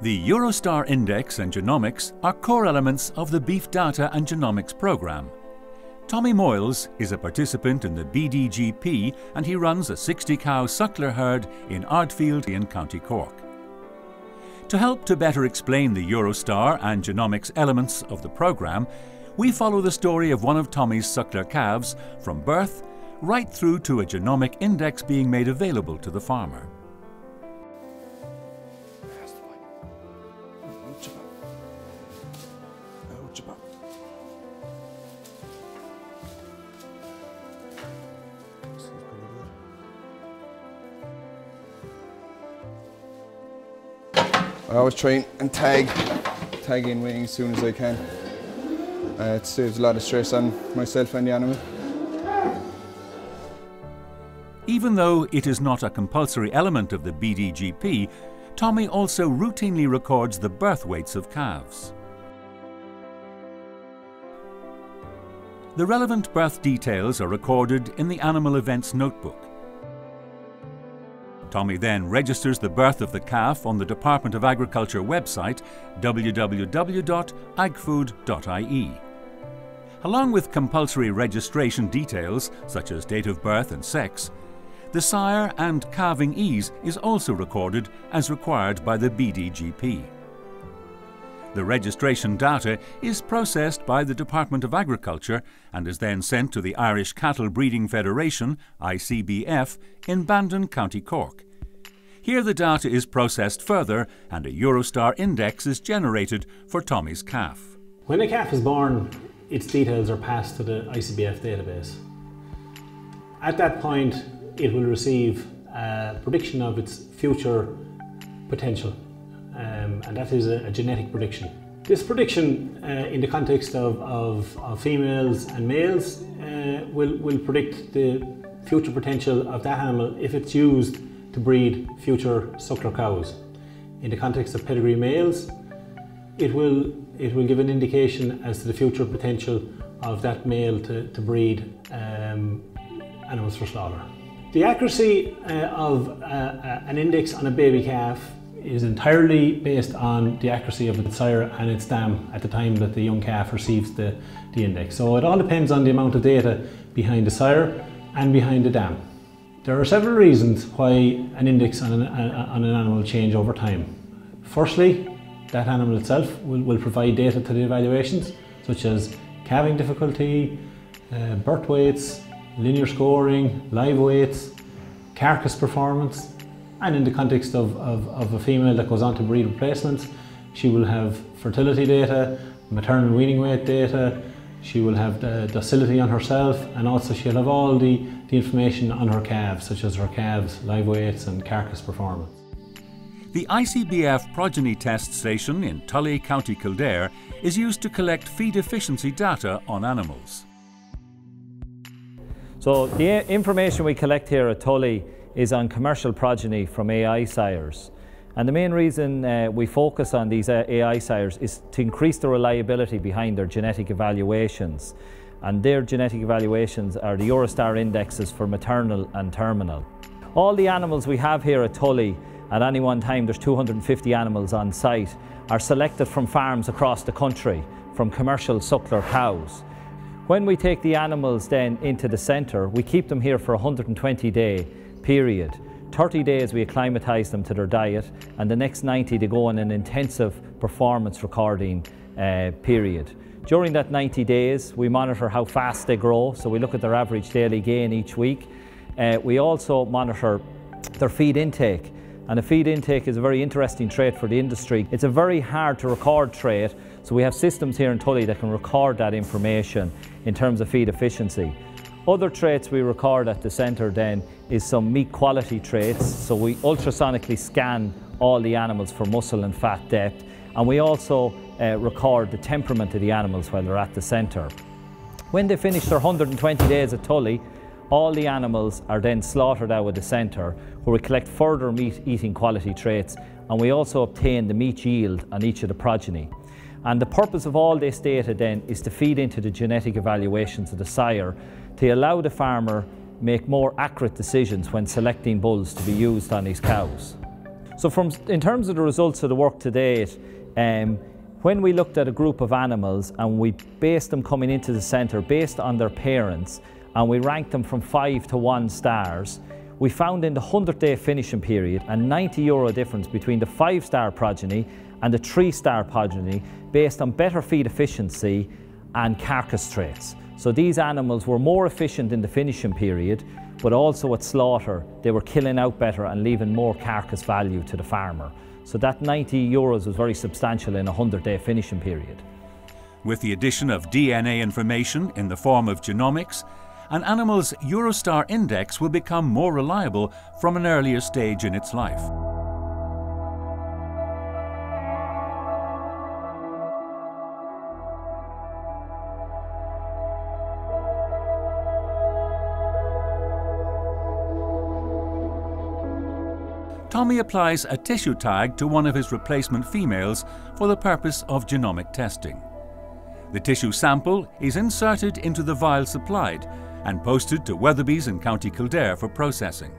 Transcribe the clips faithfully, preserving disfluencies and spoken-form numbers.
The Eurostar Index and Genomics are core elements of the Beef Data and Genomics Programme. Tommy Moyles is a participant in the B D G P and he runs a sixty cow suckler herd in Ardfield in County Cork. To help to better explain the Eurostar and genomics elements of the programme, we follow the story of one of Tommy's suckler calves from birth right through to a genomic index being made available to the farmer. I always try and tag, tag in weaning as soon as I can. Uh, it saves a lot of stress on myself and the animal. Even though it is not a compulsory element of the B D G P, Tommy also routinely records the birth weights of calves. The relevant birth details are recorded in the Animal Events Notebook. Tommy then registers the birth of the calf on the Department of Agriculture website, w w w dot agfood dot i e. Along with compulsory registration details, such as date of birth and sex, the sire and calving ease is also recorded as required by the B D G P. The registration data is processed by the Department of Agriculture and is then sent to the Irish Cattle Breeding Federation, I C B F, in Bandon, County Cork. Here the data is processed further and a Eurostar index is generated for Tommy's calf. When a calf is born, its details are passed to the I C B F database. At that point, it will receive a prediction of its future potential. Um, and that is a, a genetic prediction. This prediction, uh, in the context of, of, of females and males, uh, will, will predict the future potential of that animal if it's used to breed future suckler cows. In the context of pedigree males, it will, it will give an indication as to the future potential of that male to, to breed um, animals for slaughter. The accuracy uh, of uh, an index on a baby calf is entirely based on the accuracy of its sire and its dam at the time that the young calf receives the, the index. So it all depends on the amount of data behind the sire and behind the dam. There are several reasons why an index on an, on an animal change over time. Firstly, that animal itself will, will provide data to the evaluations, such as calving difficulty, uh, birth weights, linear scoring, live weights, carcass performance. And in the context of, of, of a female that goes on to breed replacements, she will have fertility data, maternal weaning weight data, she will have the docility on herself, and also she'll have all the, the information on her calves, such as her calves, live weights and carcass performance. The I C B F progeny test station in Tully, County Kildare is used to collect feed efficiency data on animals. So the information we collect here at Tully is on commercial progeny from A I sires. And the main reason uh, we focus on these A I sires is to increase the reliability behind their genetic evaluations. And their genetic evaluations are the Eurostar indexes for maternal and terminal. All the animals we have here at Tully, at any one time there's two hundred and fifty animals on site, are selected from farms across the country, from commercial suckler cows. When we take the animals then into the centre, we keep them here for a one hundred and twenty day period. thirty days we acclimatise them to their diet and the next ninety they go on an intensive performance recording uh, period. During that ninety days we monitor how fast they grow, so we look at their average daily gain each week. Uh, we also monitor their feed intake, and a feed intake is a very interesting trait for the industry. It's a very hard to record trait, so we have systems here in Tully that can record that information in terms of feed efficiency. Other traits we record at the centre then is some meat quality traits, so we ultrasonically scan all the animals for muscle and fat depth, and we also uh, record the temperament of the animals while they're at the centre. When they finish their one hundred and twenty days at Tully, all the animals are then slaughtered out of the centre, where we collect further meat eating quality traits, and we also obtain the meat yield on each of the progeny. And the purpose of all this data then is to feed into the genetic evaluations of the sire to allow the farmer make more accurate decisions when selecting bulls to be used on these cows. So from, in terms of the results of the work to date, um, when we looked at a group of animals and we based them coming into the centre based on their parents, and we ranked them from five to one stars, we found in the hundred day finishing period a ninety euro difference between the five star progeny and the three star progeny based on better feed efficiency and carcass traits. So these animals were more efficient in the finishing period, but also at slaughter they were killing out better and leaving more carcass value to the farmer. So that ninety euros was very substantial in a hundred day finishing period. With the addition of D N A information in the form of genomics, an animal's Eurostar index will become more reliable from an earlier stage in its life. Tommy applies a tissue tag to one of his replacement females for the purpose of genomic testing. The tissue sample is inserted into the vial supplied and posted to Weatherby's in County Kildare for processing.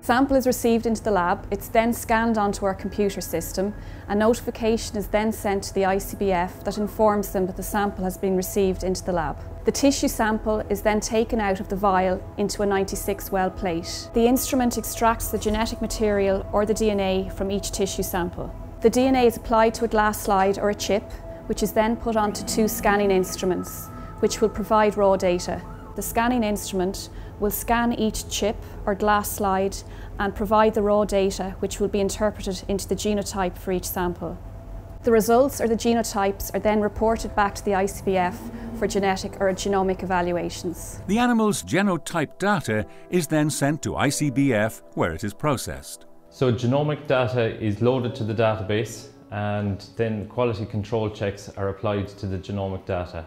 Sample is received into the lab, it's then scanned onto our computer system. A notification is then sent to the I C B F that informs them that the sample has been received into the lab. The tissue sample is then taken out of the vial into a ninety-six well plate. The instrument extracts the genetic material or the D N A from each tissue sample. The D N A is applied to a glass slide or a chip, which is then put onto two scanning instruments, which will provide raw data. The scanning instrument will scan each chip or glass slide and provide the raw data, which will be interpreted into the genotype for each sample. The results or the genotypes are then reported back to the I C B F for genetic or genomic evaluations. The animal's genotype data is then sent to I C B F where it is processed. So genomic data is loaded to the database, and then quality control checks are applied to the genomic data.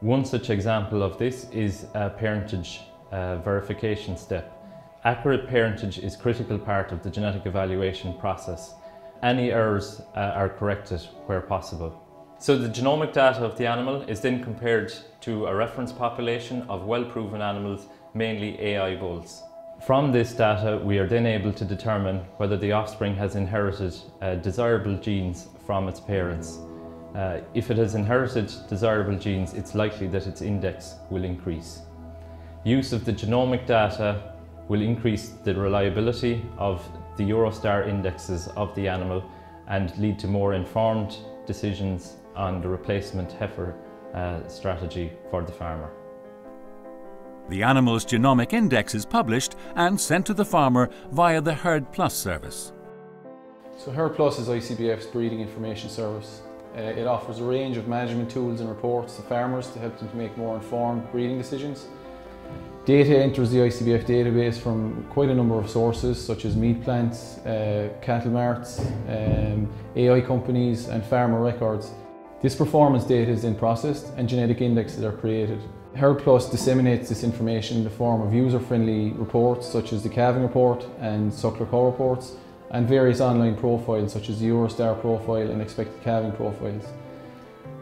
One such example of this is a parentage uh, verification step. Accurate parentage is a critical part of the genetic evaluation process. Any errors uh, are corrected where possible. So the genomic data of the animal is then compared to a reference population of well-proven animals, mainly A I bulls. From this data, we are then able to determine whether the offspring has inherited uh, desirable genes from its parents. Uh, if it has inherited desirable genes, it's likely that its index will increase. Use of the genomic data will increase the reliability of the Eurostar indexes of the animal and lead to more informed decisions on the replacement heifer uh, strategy for the farmer. The animal's genomic index is published and sent to the farmer via the HerdPlus service. So HerdPlus is I C B F's breeding information service. Uh, it offers a range of management tools and reports to farmers to help them to make more informed breeding decisions. Data enters the I C B F database from quite a number of sources, such as meat plants, uh, cattle marts, um, A I companies and farmer records. This performance data is then processed and genetic indexes are created. HerdPlus disseminates this information in the form of user-friendly reports such as the calving report and suckler cow reports, and various online profiles such as the Eurostar profile and expected calving profiles.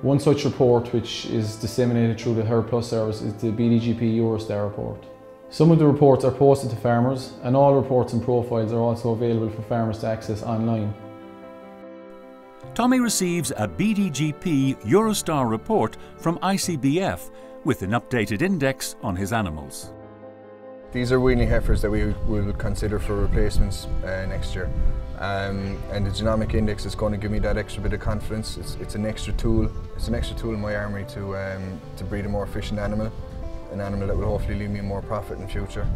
One such report which is disseminated through the HerdPlus service is the B D G P Eurostar report. Some of the reports are posted to farmers, and all reports and profiles are also available for farmers to access online. Tommy receives a B D G P Eurostar report from I C B F with an updated index on his animals. These are weanling heifers that we will consider for replacements uh, next year. Um, and the genomic index is going to give me that extra bit of confidence. It's, it's an extra tool. It's an extra tool in my armory to, um, to breed a more efficient animal, an animal that will hopefully leave me more profit in the future.